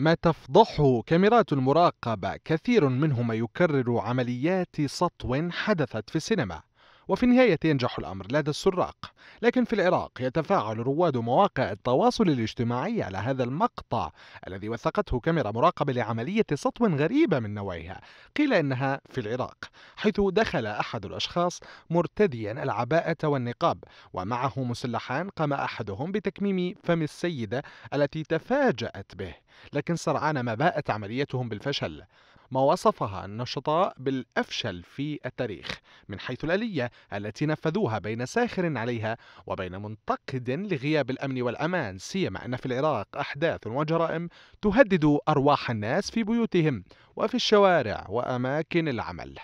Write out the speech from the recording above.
ما تفضحه كاميرات المراقبة كثير منهما يكرر عمليات سطو حدثت في السينما، وفي النهاية ينجح الأمر لدى السراق. لكن في العراق يتفاعل رواد مواقع التواصل الاجتماعي على هذا المقطع الذي وثقته كاميرا مراقبة لعملية سطو غريبة من نوعها، قيل إنها في العراق، حيث دخل أحد الأشخاص مرتديا العباءة والنقاب ومعه مسلحان، قام أحدهم بتكميم فم السيدة التي تفاجأت به، لكن سرعان ما باءت عمليتهم بالفشل، ما وصفها النشطاء بالأفشل في التاريخ من حيث الآلية التي نفذوها بين ساخر عليها وبين منتقد لغياب الأمن والأمان، سيما أن في العراق أحداث وجرائم تهدد أرواح الناس في بيوتهم وفي الشوارع وأماكن العمل.